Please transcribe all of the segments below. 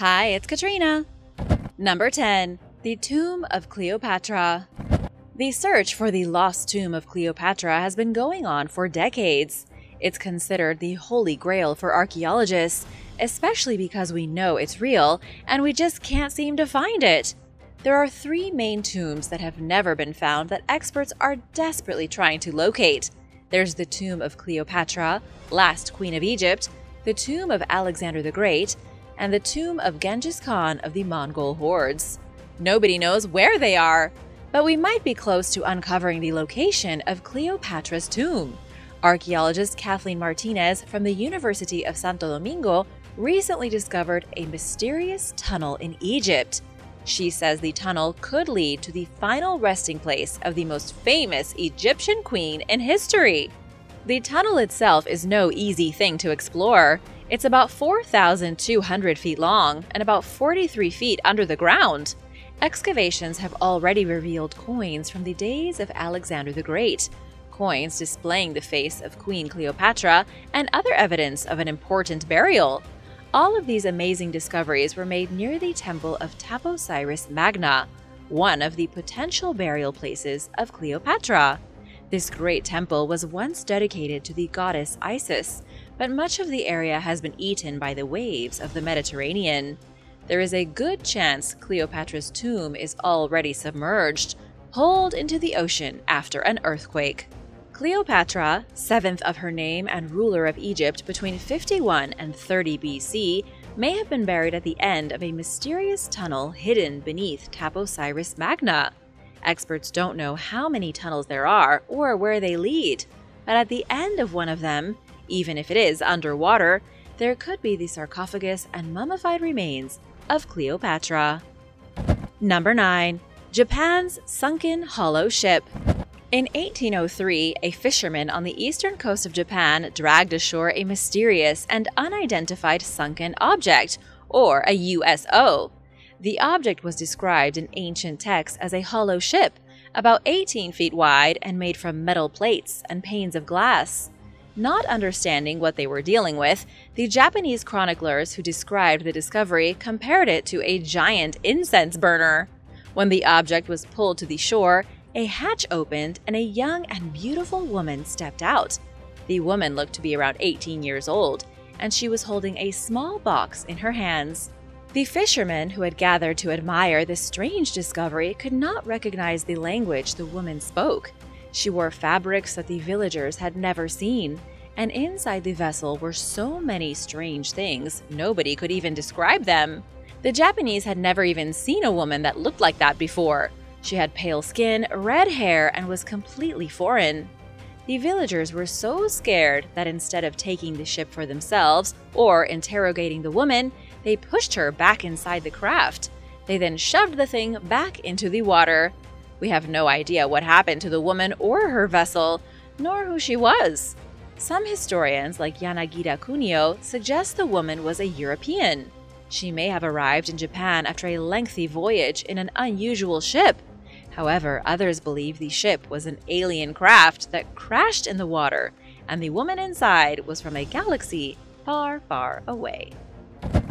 Hi, it's Katrina. Number 10. The Tomb of Cleopatra. The search for the lost tomb of Cleopatra has been going on for decades. It's considered the holy grail for archaeologists, especially because we know it's real and we just can't seem to find it. There are three main tombs that have never been found that experts are desperately trying to locate. There's the tomb of Cleopatra, last queen of Egypt, the tomb of Alexander the Great, and the tomb of Genghis Khan of the Mongol hordes. Nobody knows where they are, but we might be close to uncovering the location of Cleopatra's tomb. Archaeologist Kathleen Martinez from the University of Santo Domingo recently discovered a mysterious tunnel in Egypt. She says the tunnel could lead to the final resting place of the most famous Egyptian queen in history. The tunnel itself is no easy thing to explore. It's about 4,200 feet long and about 43 feet under the ground. Excavations have already revealed coins from the days of Alexander the Great, coins displaying the face of Queen Cleopatra, and other evidence of an important burial. All of these amazing discoveries were made near the temple of Taposiris Magna, one of the potential burial places of Cleopatra. This great temple was once dedicated to the goddess Isis, but much of the area has been eaten by the waves of the Mediterranean. There is a good chance Cleopatra's tomb is already submerged, pulled into the ocean after an earthquake. Cleopatra, seventh of her name and ruler of Egypt between 51 and 30 BC, may have been buried at the end of a mysterious tunnel hidden beneath Taposiris Magna. Experts don't know how many tunnels there are or where they lead, but at the end of one of them, even if it is underwater, there could be the sarcophagus and mummified remains of Cleopatra. Number 9. Japan's sunken hollow ship. In 1803, a fisherman on the eastern coast of Japan dragged ashore a mysterious and unidentified sunken object, or a USO. The object was described in ancient texts as a hollow ship, about 18 feet wide and made from metal plates and panes of glass. Not understanding what they were dealing with, the Japanese chroniclers who described the discovery compared it to a giant incense burner. When the object was pulled to the shore, a hatch opened and a young and beautiful woman stepped out. The woman looked to be around 18 years old, and she was holding a small box in her hands. The fishermen who had gathered to admire this strange discovery could not recognize the language the woman spoke. She wore fabrics that the villagers had never seen, and inside the vessel were so many strange things nobody could even describe them. The Japanese had never even seen a woman that looked like that before. She had pale skin, red hair, and was completely foreign. The villagers were so scared that instead of taking the ship for themselves or interrogating the woman, they pushed her back inside the craft. They then shoved the thing back into the water. We have no idea what happened to the woman or her vessel, nor who she was. Some historians, like Yanagida Kunio, suggest the woman was a European. She may have arrived in Japan after a lengthy voyage in an unusual ship. However, others believe the ship was an alien craft that crashed in the water, and the woman inside was from a galaxy far, far away.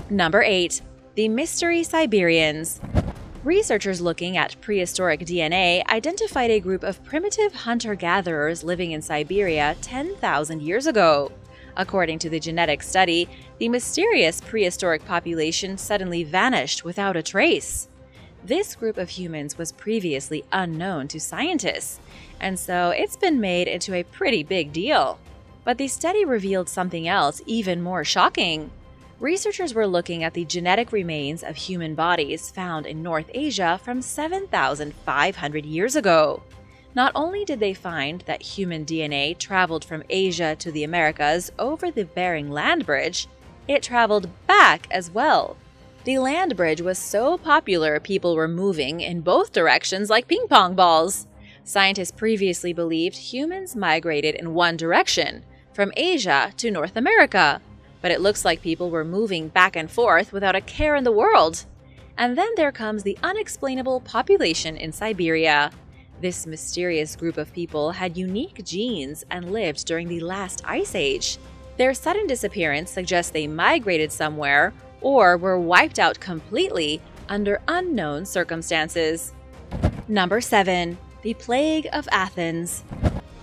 Number 8. The Mystery Siberians. Researchers looking at prehistoric DNA identified a group of primitive hunter-gatherers living in Siberia 10,000 years ago. According to the genetic study, the mysterious prehistoric population suddenly vanished without a trace. This group of humans was previously unknown to scientists, and so it's been made into a pretty big deal. But the study revealed something else even more shocking. Researchers were looking at the genetic remains of human bodies found in North Asia from 7,500 years ago. Not only did they find that human DNA traveled from Asia to the Americas over the Bering Land Bridge, it traveled back as well. The land bridge was so popular people were moving in both directions like ping pong balls. Scientists previously believed humans migrated in one direction, from Asia to North America. But it looks like people were moving back and forth without a care in the world. And then there comes the unexplainable population in Siberia. This mysterious group of people had unique genes and lived during the last ice age. Their sudden disappearance suggests they migrated somewhere or were wiped out completely under unknown circumstances. Number 7. The Plague of Athens.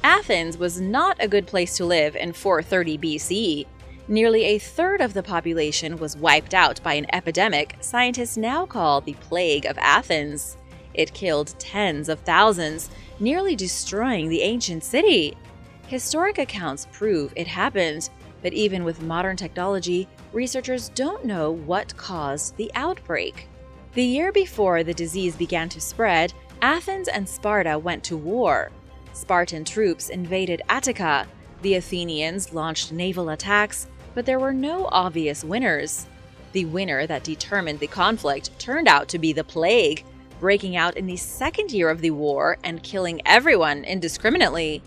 Athens was not a good place to live in 430 BCE. Nearly a third of the population was wiped out by an epidemic scientists now call the Plague of Athens. It killed tens of thousands, nearly destroying the ancient city. Historic accounts prove it happened, but even with modern technology, researchers don't know what caused the outbreak. The year before the disease began to spread, Athens and Sparta went to war. Spartan troops invaded Attica. The Athenians launched naval attacks, but there were no obvious winners. The winner that determined the conflict turned out to be the plague, breaking out in the second year of the war and killing everyone indiscriminately.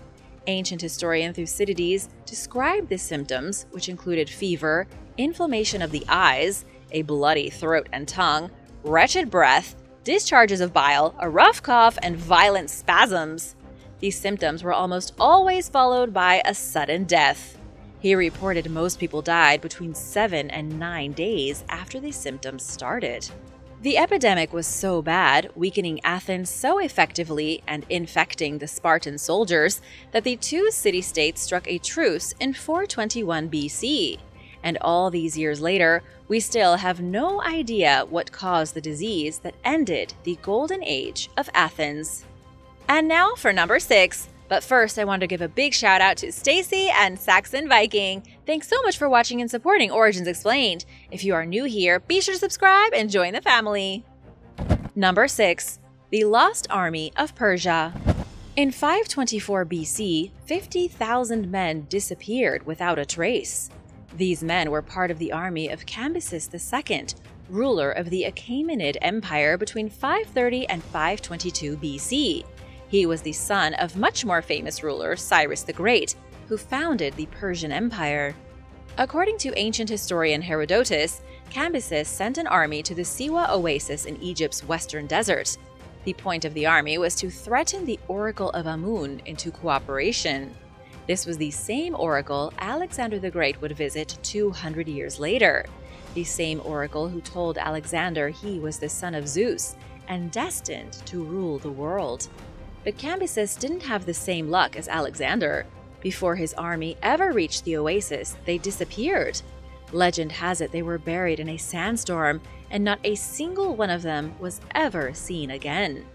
Ancient historian Thucydides described the symptoms, which included fever, inflammation of the eyes, a bloody throat and tongue, wretched breath, discharges of bile, a rough cough, and violent spasms. These symptoms were almost always followed by a sudden death. He reported most people died between 7 and 9 days after the symptoms started. The epidemic was so bad, weakening Athens so effectively and infecting the Spartan soldiers, that the two city-states struck a truce in 421 BC. And all these years later, we still have no idea what caused the disease that ended the golden age of Athens. And now for number 6. But first, I want to give a big shout out to Stacy and Saxon Viking. Thanks so much for watching and supporting Origins Explained. If you are new here, be sure to subscribe and join the family. Number 6. The Lost Army of Persia. In 524 BC, 50,000 men disappeared without a trace. These men were part of the army of Cambyses II, ruler of the Achaemenid Empire between 530 and 522 BC. He was the son of much more famous ruler Cyrus the Great, who founded the Persian Empire. According to ancient historian Herodotus, Cambyses sent an army to the Siwa oasis in Egypt's western desert. The point of the army was to threaten the Oracle of Amun into cooperation. This was the same oracle Alexander the Great would visit 200 years later. The same oracle who told Alexander he was the son of Zeus and destined to rule the world. But Cambyses didn't have the same luck as Alexander. Before his army ever reached the oasis, they disappeared. Legend has it they were buried in a sandstorm, and not a single one of them was ever seen again.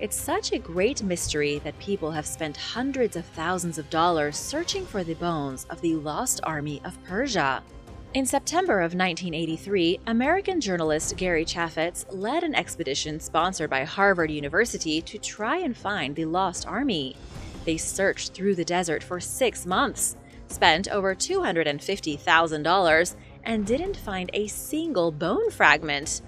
It's such a great mystery that people have spent hundreds of thousands of dollars searching for the bones of the lost army of Persia. In September of 1983, American journalist Gary Chaffetz led an expedition sponsored by Harvard University to try and find the lost army. They searched through the desert for 6 months, spent over $250,000, and didn't find a single bone fragment.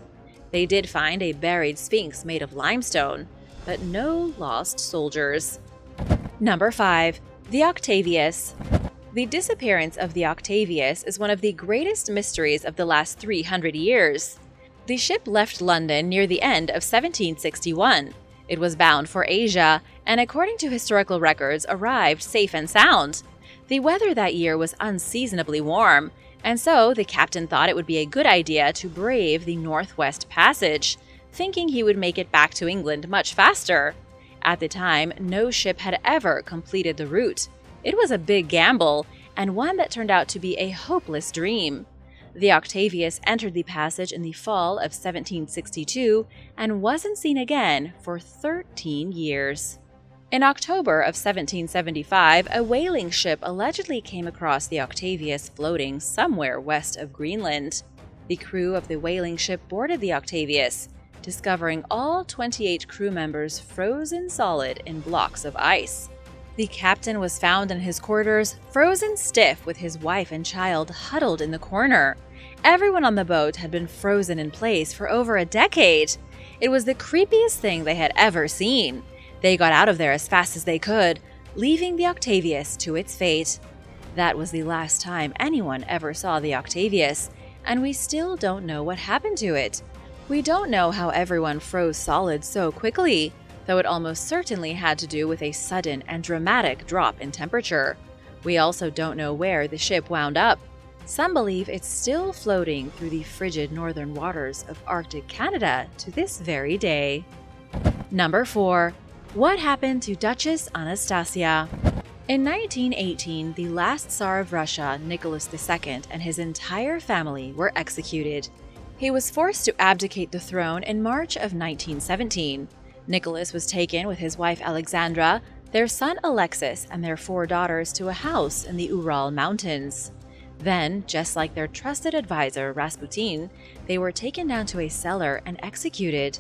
They did find a buried sphinx made of limestone, but no lost soldiers. Number 5. The Octavius. The disappearance of the Octavius is one of the greatest mysteries of the last 300 years. The ship left London near the end of 1761. It was bound for Asia, and according to historical records, arrived safe and sound. The weather that year was unseasonably warm, and so the captain thought it would be a good idea to brave the Northwest Passage, thinking he would make it back to England much faster. At the time, no ship had ever completed the route. It was a big gamble, and one that turned out to be a hopeless dream. The Octavius entered the passage in the fall of 1762 and wasn't seen again for 13 years. In October of 1775, a whaling ship allegedly came across the Octavius floating somewhere west of Greenland. The crew of the whaling ship boarded the Octavius, discovering all 28 crew members frozen solid in blocks of ice. The captain was found in his quarters, frozen stiff, with his wife and child huddled in the corner. Everyone on the boat had been frozen in place for over a decade. It was the creepiest thing they had ever seen. They got out of there as fast as they could, leaving the Octavius to its fate. That was the last time anyone ever saw the Octavius, and we still don't know what happened to it. We don't know how everyone froze solid so quickly, though it almost certainly had to do with a sudden and dramatic drop in temperature. We also don't know where the ship wound up. Some believe it's still floating through the frigid northern waters of Arctic Canada to this very day. Number 4. What happened to Duchess Anastasia? In 1918, the last Tsar of Russia, Nicholas II, and his entire family were executed. He was forced to abdicate the throne in March of 1917. Nicholas was taken with his wife Alexandra, their son Alexis, and their 4 daughters to a house in the Ural Mountains. Then, just like their trusted advisor Rasputin, they were taken down to a cellar and executed.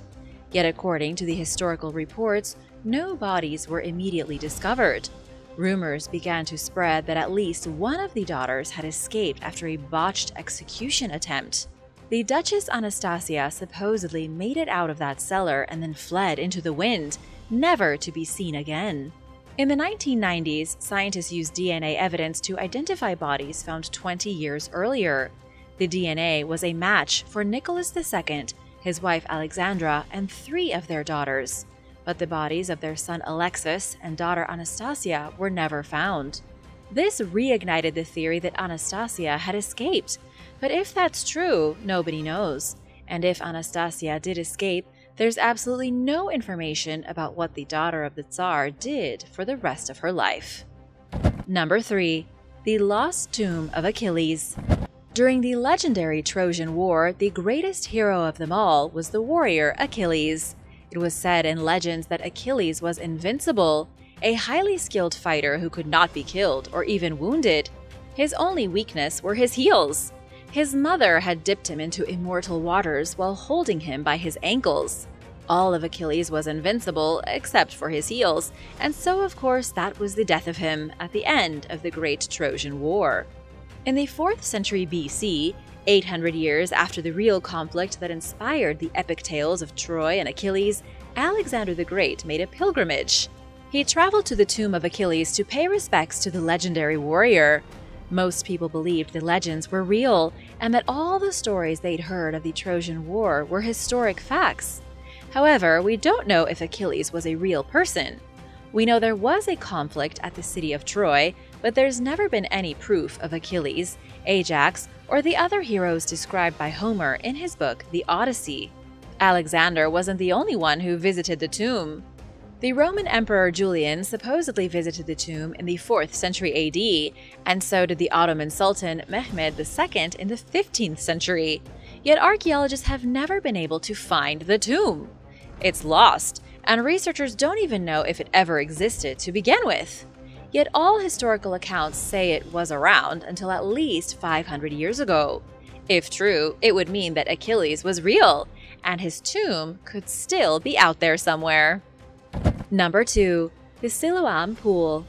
Yet according to the historical reports, no bodies were immediately discovered. Rumors began to spread that at least one of the daughters had escaped after a botched execution attempt. The Duchess Anastasia supposedly made it out of that cellar and then fled into the wind, never to be seen again. In the 1990s, scientists used DNA evidence to identify bodies found 20 years earlier. The DNA was a match for Nicholas II, his wife Alexandra, and 3 of their daughters. But the bodies of their son Alexis and daughter Anastasia were never found. This reignited the theory that Anastasia had escaped. But if that's true, nobody knows. And if Anastasia did escape, there's absolutely no information about what the daughter of the Tsar did for the rest of her life. Number 3. The Lost Tomb of Achilles. During the legendary Trojan War, the greatest hero of them all was the warrior Achilles. It was said in legends that Achilles was invincible, a highly skilled fighter who could not be killed or even wounded. His only weakness were his heels. His mother had dipped him into immortal waters while holding him by his ankles. All of Achilles was invincible except for his heels, and so of course that was the death of him at the end of the Great Trojan War. In the 4th century BC, 800 years after the real conflict that inspired the epic tales of Troy and Achilles, Alexander the Great made a pilgrimage. He traveled to the tomb of Achilles to pay respects to the legendary warrior. Most people believed the legends were real and that all the stories they'd heard of the Trojan War were historic facts. However, we don't know if Achilles was a real person. We know there was a conflict at the city of Troy, but there's never been any proof of Achilles, Ajax, or the other heroes described by Homer in his book The Odyssey. Alexander wasn't the only one who visited the tomb. The Roman Emperor Julian supposedly visited the tomb in the 4th century AD, and so did the Ottoman Sultan Mehmed II in the 15th century. Yet archaeologists have never been able to find the tomb. It's lost, and researchers don't even know if it ever existed to begin with. Yet all historical accounts say it was around until at least 500 years ago. If true, it would mean that Achilles was real, and his tomb could still be out there somewhere. Number 2. The Siloam Pool.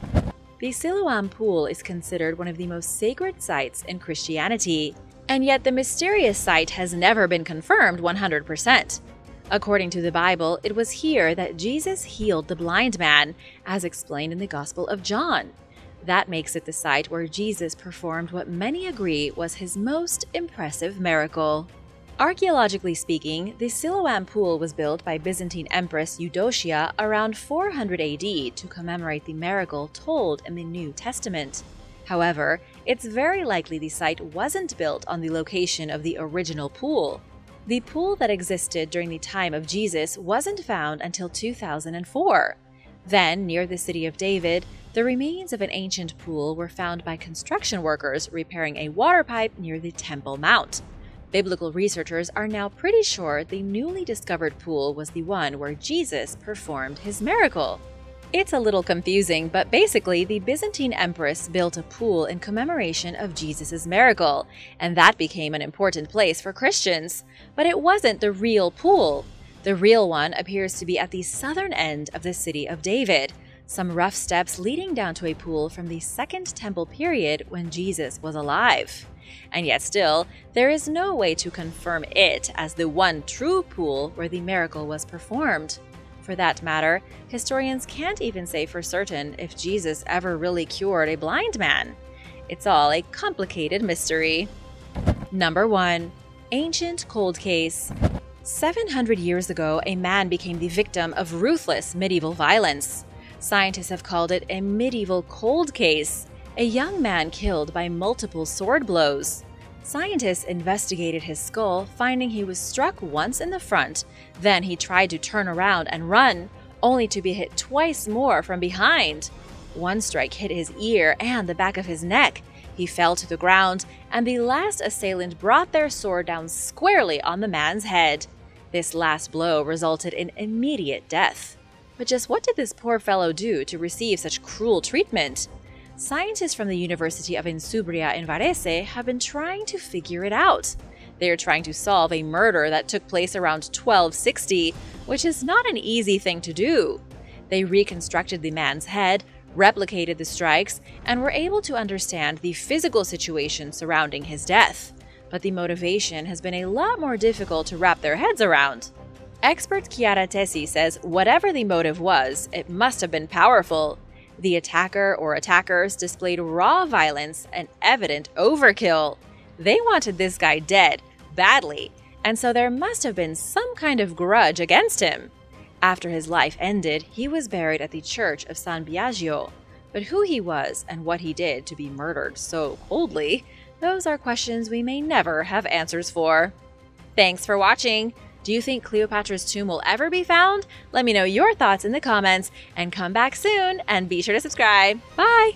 The Siloam Pool is considered one of the most sacred sites in Christianity, and yet the mysterious site has never been confirmed 100%. According to the Bible, it was here that Jesus healed the blind man, as explained in the Gospel of John. That makes it the site where Jesus performed what many agree was his most impressive miracle. Archaeologically speaking, the Siloam Pool was built by Byzantine Empress Eudoxia around 400 AD to commemorate the miracle told in the New Testament. However, it's very likely the site wasn't built on the location of the original pool. The pool that existed during the time of Jesus wasn't found until 2004. Then, near the City of David, the remains of an ancient pool were found by construction workers repairing a water pipe near the Temple Mount. Biblical researchers are now pretty sure the newly discovered pool was the one where Jesus performed his miracle. It's a little confusing, but basically the Byzantine Empress built a pool in commemoration of Jesus' miracle, and that became an important place for Christians. But it wasn't the real pool. The real one appears to be at the southern end of the City of David, some rough steps leading down to a pool from the Second Temple period when Jesus was alive. And yet still, there is no way to confirm it as the one true pool where the miracle was performed. For that matter, historians can't even say for certain if Jesus ever really cured a blind man. It's all a complicated mystery. Number 1. Ancient Cold Case. 700 years ago, a man became the victim of ruthless medieval violence. Scientists have called it a medieval cold case. A young man killed by multiple sword blows. Scientists investigated his skull, finding he was struck once in the front. Then he tried to turn around and run, only to be hit twice more from behind. One strike hit his ear and the back of his neck. He fell to the ground, and the last assailant brought their sword down squarely on the man's head. This last blow resulted in immediate death. But just what did this poor fellow do to receive such cruel treatment? Scientists from the University of Insubria in Varese have been trying to figure it out. They are trying to solve a murder that took place around 1260, which is not an easy thing to do. They reconstructed the man's head, replicated the strikes, and were able to understand the physical situation surrounding his death. But the motivation has been a lot more difficult to wrap their heads around. Expert Chiara Tesi says whatever the motive was, it must have been powerful. The attacker or attackers displayed raw violence and evident overkill. They wanted this guy dead, badly, and so there must have been some kind of grudge against him. After his life ended, he was buried at the church of San Biagio. But who he was and what he did to be murdered so coldly, those are questions we may never have answers for. Thanks for watching! Do you think Cleopatra's tomb will ever be found? Let me know your thoughts in the comments, and come back soon and be sure to subscribe. Bye!